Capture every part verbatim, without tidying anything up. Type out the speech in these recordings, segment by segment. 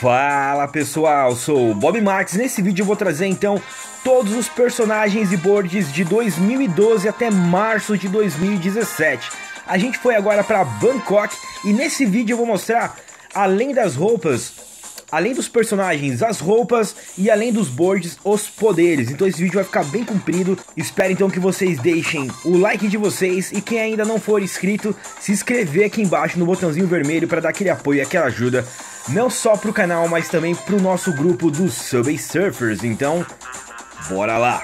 Fala pessoal, sou o Bob Max. Nesse vídeo eu vou trazer então todos os personagens e boards de dois mil e doze até março de dois mil e dezessete. A gente foi agora para Bangkok e nesse vídeo eu vou mostrar, além das roupas, além dos personagens, as roupas e além dos boards, os poderes. Então esse vídeo vai ficar bem comprido. Espero então que vocês deixem o like de vocês e quem ainda não for inscrito, se inscrever aqui embaixo no botãozinho vermelho para dar aquele apoio e aquela ajuda. Não só para o canal, mas também para o nosso grupo dos Subway Surfers. Então, bora lá!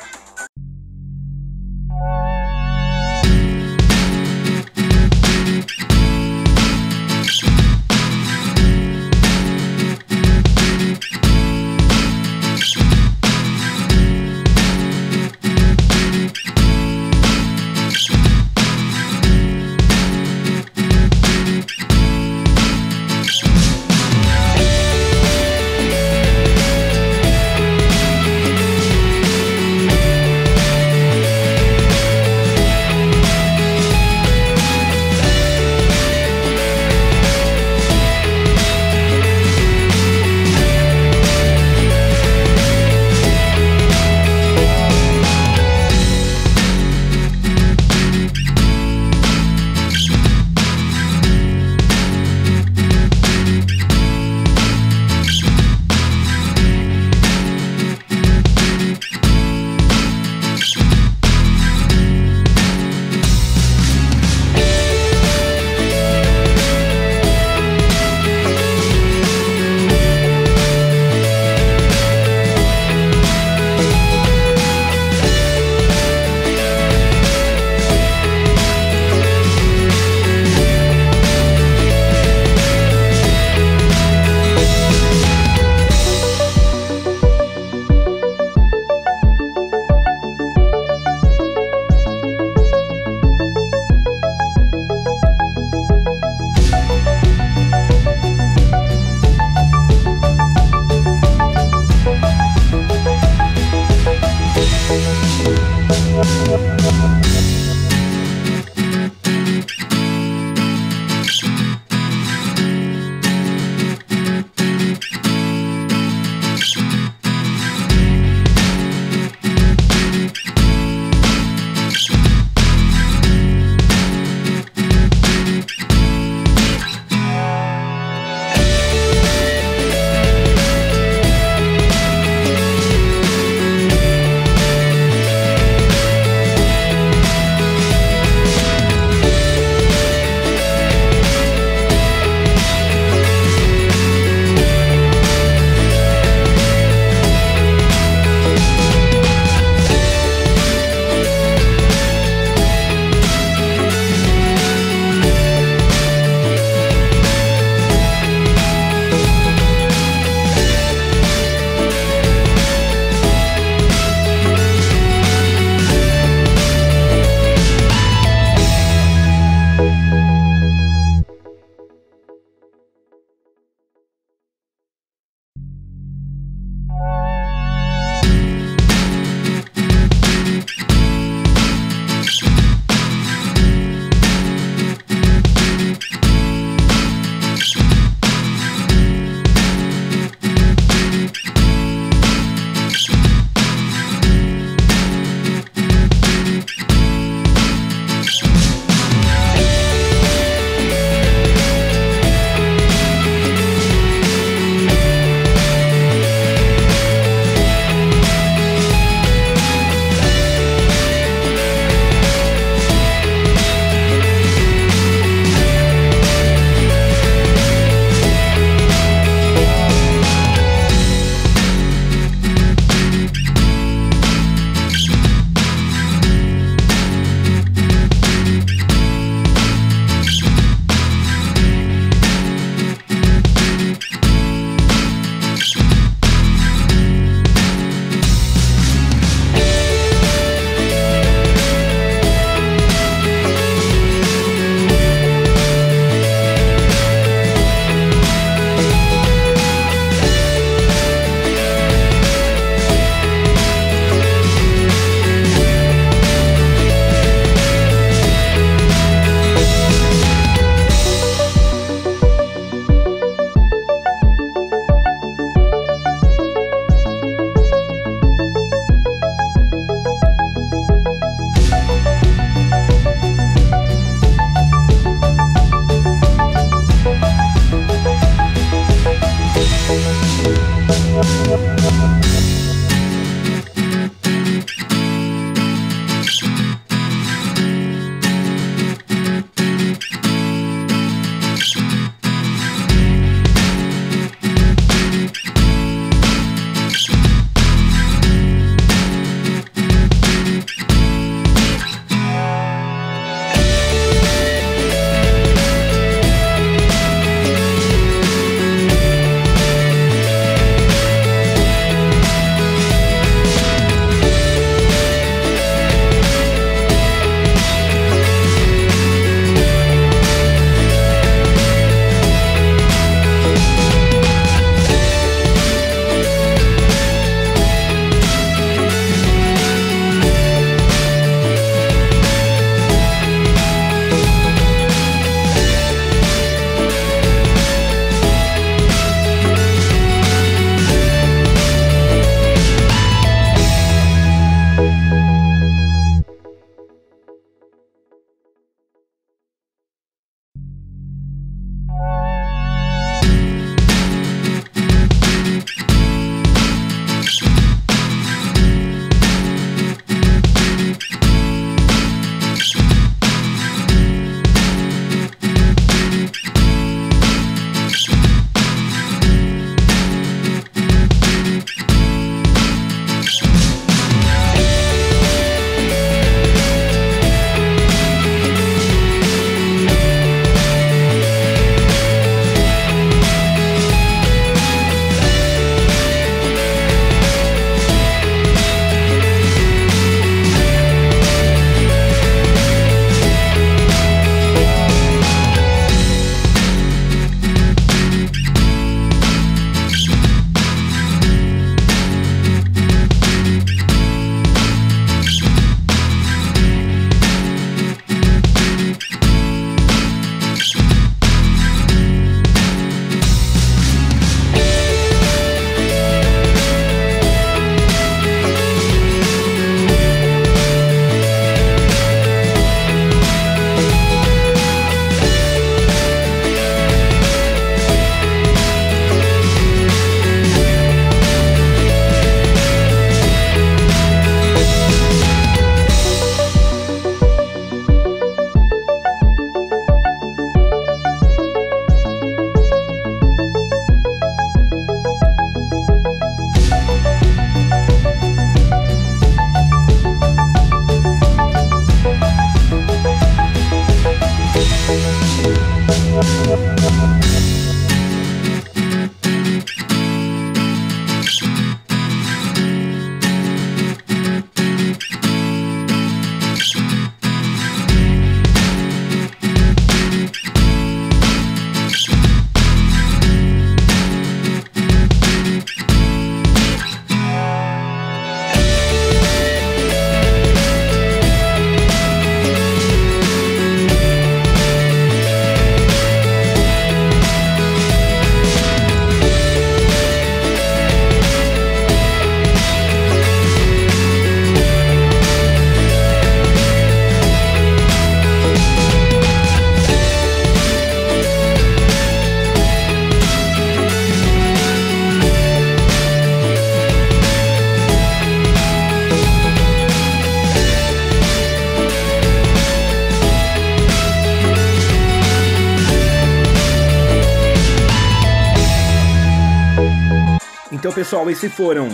Então, pessoal, esses foram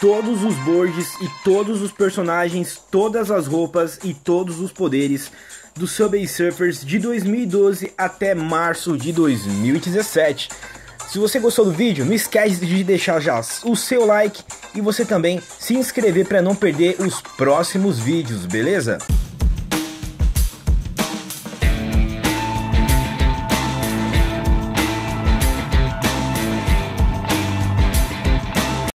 todos os boards e todos os personagens, todas as roupas e todos os poderes do Subway Surfers de dois mil e doze até março de dois mil e dezessete. Se você gostou do vídeo, não esquece de deixar já o seu like e você também se inscrever para não perder os próximos vídeos, beleza?